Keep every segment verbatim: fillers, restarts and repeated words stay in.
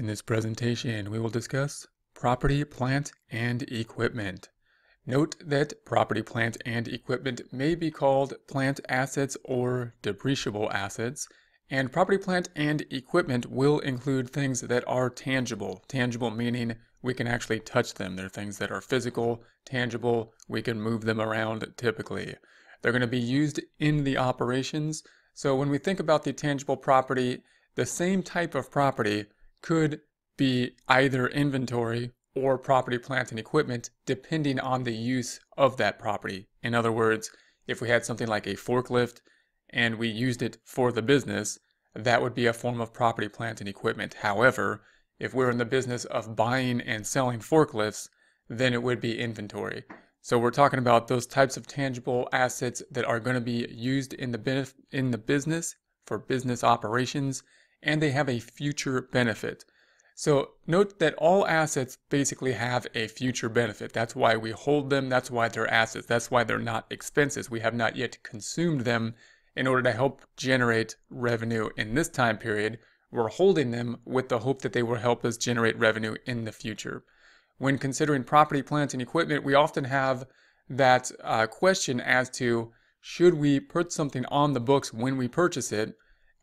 In this presentation, we will discuss property, plant, and equipment. Note that property, plant, and equipment may be called plant assets or depreciable assets, and property, plant, and equipment will include things that are tangible. Tangible meaning we can actually touch them. They're things that are physical, tangible, we can move them around typically. They're going to be used in the operations, so when we think about the tangible property, the same type of property could be either inventory or property, plant, and equipment depending on the use of that property. In other words, if we had something like a forklift and we used it for the business, that would be a form of property, plant, and equipment. However, if we're in the business of buying and selling forklifts, then it would be inventory. So we're talking about those types of tangible assets that are going to be used in the, in the business for business operations, and they have a future benefit. So note that all assets basically have a future benefit. That's why we hold them. That's why they're assets. That's why they're not expenses. We have not yet consumed them in order to help generate revenue in this time period. We're holding them with the hope that they will help us generate revenue in the future. When considering property, plant, and equipment, we often have that uh, question as to, should we put something on the books when we purchase it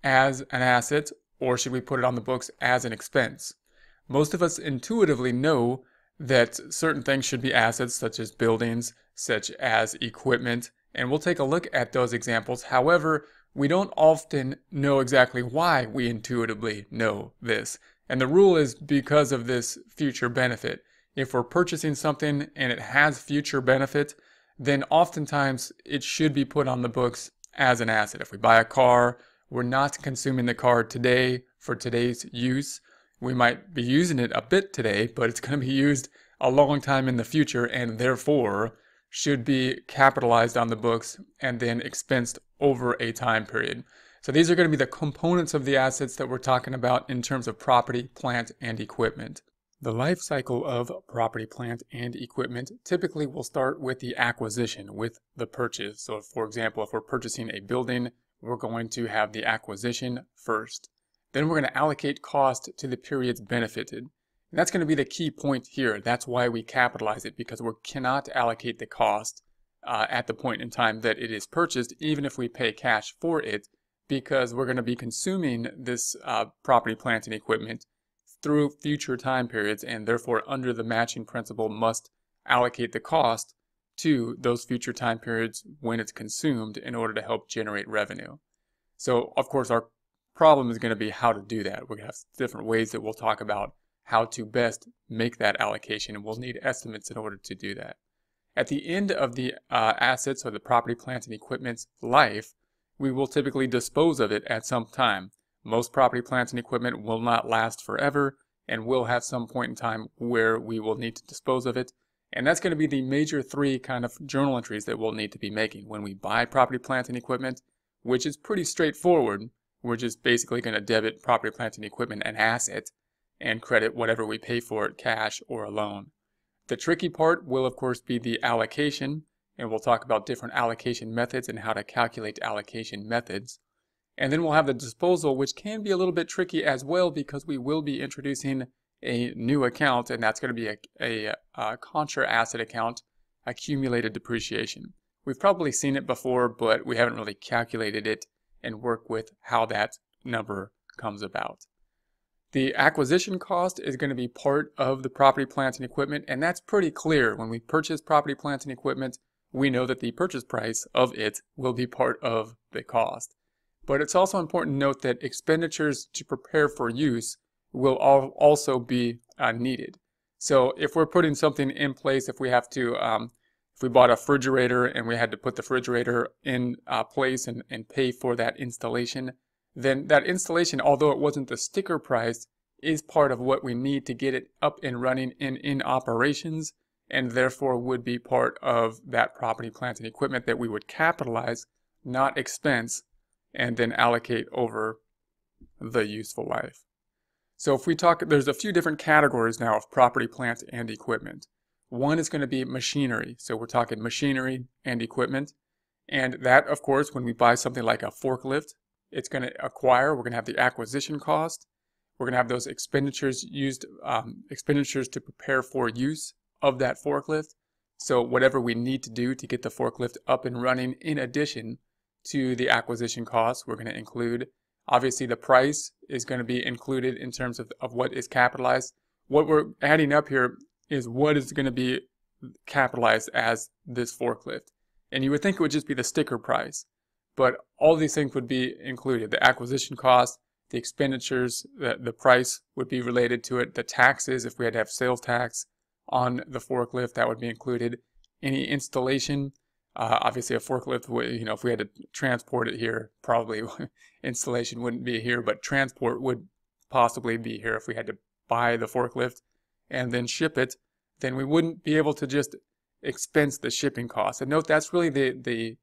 as an asset, or should we put it on the books as an expense? Most of us intuitively know that certain things should be assets, such as buildings, such as equipment, and we'll take a look at those examples. However, we don't often know exactly why we intuitively know this. And the rule is because of this future benefit. If we're purchasing something and it has future benefit, then oftentimes it should be put on the books as an asset. If we buy a car, we're not consuming the car today for today's use. We might be using it a bit today, but it's going to be used a long time in the future and therefore should be capitalized on the books and then expensed over a time period. So these are going to be the components of the assets that we're talking about in terms of property, plant, and equipment. The life cycle of property, plant, and equipment typically will start with the acquisition, with the purchase. So if, for example, if we're purchasing a building, we're going to have the acquisition first. Then we're going to allocate cost to the periods benefited. And that's going to be the key point here. That's why we capitalize it, because we cannot allocate the cost uh, at the point in time that it is purchased, even if we pay cash for it, because we're going to be consuming this uh, property, plant, and equipment through future time periods, and therefore under the matching principle must allocate the cost to those future time periods when it's consumed in order to help generate revenue. So of course our problem is going to be how to do that. We're going to have different ways that we'll talk about how to best make that allocation, and we'll need estimates in order to do that. At the end of the uh, assets or the property, plant, and equipment's life, we will typically dispose of it at some time. Most property, plants, and equipment will not last forever and will have some point in time where we will need to dispose of it. And that's going to be the major three kind of journal entries that we'll need to be making when we buy property, plant, and equipment, which is pretty straightforward. We're just basically going to debit property, plant, and equipment an asset and credit whatever we pay for it, cash or a loan. The tricky part will, of course, be the allocation, and we'll talk about different allocation methods and how to calculate allocation methods. And then we'll have the disposal, which can be a little bit tricky as well, because we will be introducing a new account, and that's going to be a, a, a contra asset account, accumulated depreciation. We've probably seen it before, but we haven't really calculated it and worked with how that number comes about. The acquisition cost is going to be part of the property, plants, and equipment, and that's pretty clear. When we purchase property, plants, and equipment, we know that the purchase price of it will be part of the cost. But it's also important to note that expenditures to prepare for use will also be uh, needed. So if we're putting something in place, if we have to, um, if we bought a refrigerator and we had to put the refrigerator in uh, place and, and pay for that installation, then that installation, although it wasn't the sticker price, is part of what we need to get it up and running and in operations, and therefore would be part of that property, plant, and equipment that we would capitalize, not expense, and then allocate over the useful life. So if we talk, there's a few different categories now of property, plant, and equipment. One is going to be machinery. So we're talking machinery and equipment. And that, of course, when we buy something like a forklift, it's going to acquire, we're going to have the acquisition cost. We're going to have those expenditures used, um, expenditures to prepare for use of that forklift. So whatever we need to do to get the forklift up and running, in addition to the acquisition costs, we're going to include. Obviously, the price is going to be included in terms of, of what is capitalized. What we're adding up here is what is going to be capitalized as this forklift. And you would think it would just be the sticker price, but all these things would be included. The acquisition cost, the expenditures, the, the price would be related to it. The taxes, if we had to have sales tax on the forklift, that would be included. Any installation, uh, obviously a forklift, you know, if we had to transport it here, probably installation wouldn't be here, but transport would possibly be here if we had to buy the forklift and then ship it. Then we wouldn't be able to just expense the shipping costs. And note, that's really the, the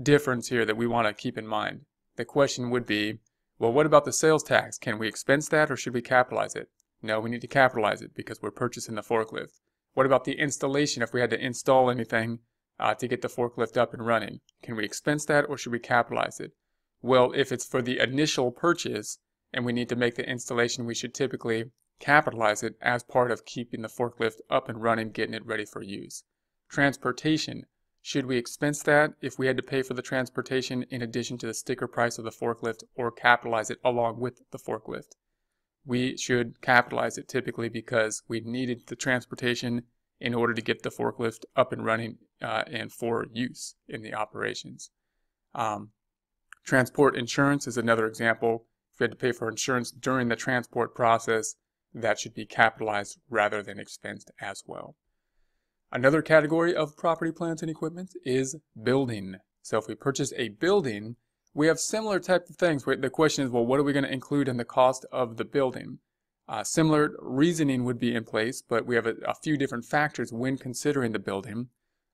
difference here that we want to keep in mind. The question would be, well, what about the sales tax? Can we expense that or should we capitalize it? No, we need to capitalize it because we're purchasing the forklift. What about the installation? If we had to install anything uh, to get the forklift up and running, can we expense that or should we capitalize it? Well, if it's for the initial purchase and we need to make the installation, we should typically capitalize it as part of keeping the forklift up and running, getting it ready for use. Transportation, should we expense that if we had to pay for the transportation in addition to the sticker price of the forklift, or capitalize it along with the forklift? We should capitalize it typically because we needed the transportation in order to get the forklift up and running uh, and for use in the operations. Um, transport insurance is another example. If we had to pay for insurance during the transport process, that should be capitalized rather than expensed as well. Another category of property, plants, and equipment is building. So if we purchase a building, we have similar type of things. The question is, well, what are we going to include in the cost of the building? Uh, similar reasoning would be in place, but we have a, a few different factors when considering the building.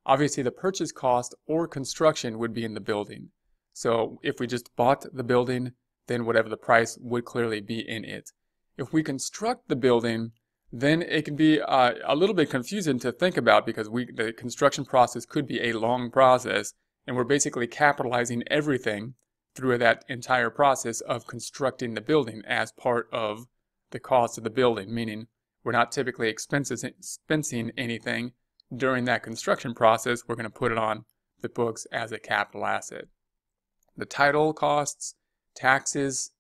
Obviously, the purchase cost or construction would be in the building. So if we just bought the building, then whatever the price would clearly be in it. If we construct the building, then it can be uh, a little bit confusing to think about because we, the construction process could be a long process, and we're basically capitalizing everything through that entire process of constructing the building as part of the cost of the building, meaning we're not typically expensing anything during that construction process. We're going to put it on the books as a capital asset. The title costs, taxes,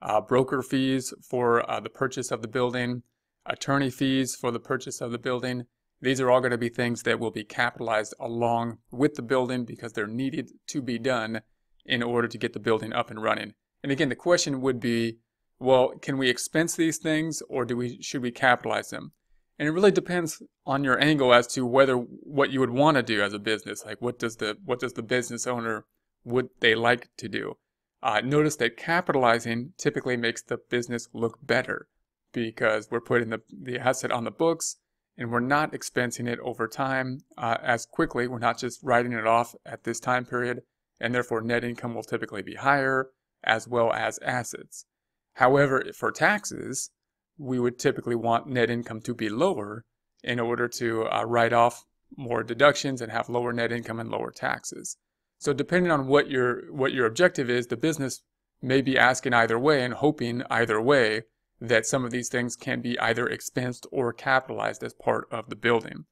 uh, broker fees for uh, the purchase of the building, attorney fees for the purchase of the building. These are all going to be things that will be capitalized along with the building because they're needed to be done in order to get the building up and running. And again, the question would be, well, can we expense these things or do we should we capitalize them? And it really depends on your angle as to whether what you would want to do as a business. Like what does the what does the business owner, would they like to do? Uh, notice that capitalizing typically makes the business look better, because we're putting the, the asset on the books and we're not expensing it over time uh, as quickly. We're not just writing it off at this time period, and therefore net income will typically be higher as well as assets. However, for taxes, we would typically want net income to be lower in order to uh, write off more deductions and have lower net income and lower taxes. So depending on what your, what your objective is, the business may be asking either way and hoping either way that some of these things can be either expensed or capitalized as part of the building.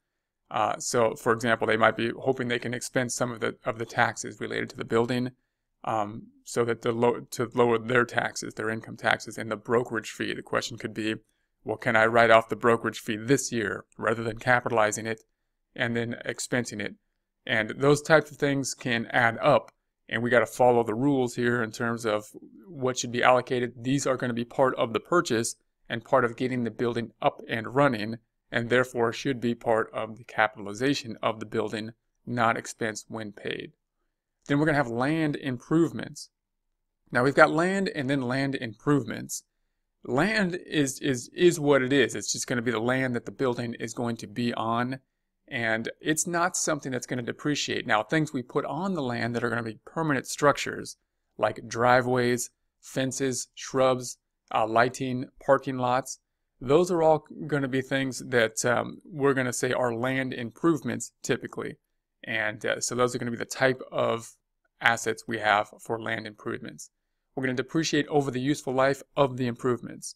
Uh, so, for example, they might be hoping they can expense some of the of the taxes related to the building, um, so that the low, to lower their taxes, their income taxes, and the brokerage fee. The question could be, well, can I write off the brokerage fee this year rather than capitalizing it and then expensing it? And those types of things can add up. And we got to follow the rules here in terms of what should be allocated. These are going to be part of the purchase and part of getting the building up and running, and therefore should be part of the capitalization of the building, not expense when paid. Then we're going to have land improvements. Now we've got land and then land improvements. Land is, is, is what it is. It's just going to be the land that the building is going to be on. And it's not something that's going to depreciate. Now, things we put on the land that are going to be permanent structures, like driveways, fences, shrubs, uh, lighting, parking lots, those are all going to be things that um, we're going to say are land improvements typically. And uh, so those are going to be the type of assets we have for land improvements. We're going to depreciate over the useful life of the improvements.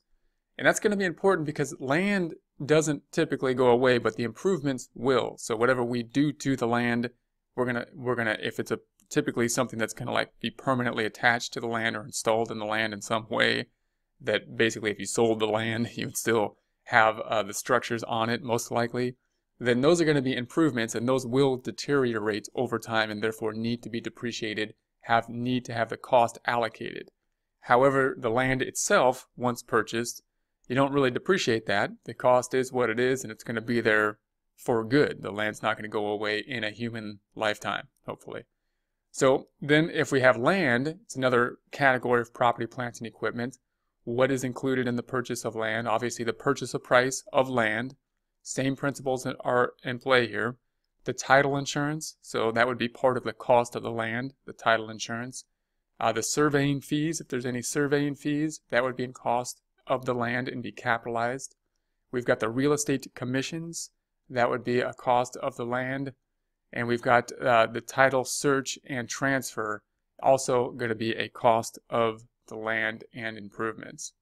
And that's going to be important because land doesn't typically go away, but the improvements will. So whatever we do to the land, we're gonna we're gonna if it's a typically something that's gonna like be permanently attached to the land or installed in the land in some way, that basically if you sold the land you would still have uh, the structures on it most likely, then those are going to be improvements, and those will deteriorate over time and therefore need to be depreciated, have need to have the cost allocated. However, the land itself, once purchased, you don't really depreciate that. The cost is what it is, and it's going to be there for good. The land's not going to go away in a human lifetime, hopefully. So then if we have land, it's another category of property, plants, and equipment. What is included in the purchase of land? Obviously, the purchase price of land. Same principles are in play here. The title insurance, so that would be part of the cost of the land, the title insurance. Uh, the surveying fees, if there's any surveying fees, that would be in cost of the land and be capitalized. We've got the real estate commissions, that would be a cost of the land. And we've got uh, the title search and transfer, also going to be a cost of the land and improvements.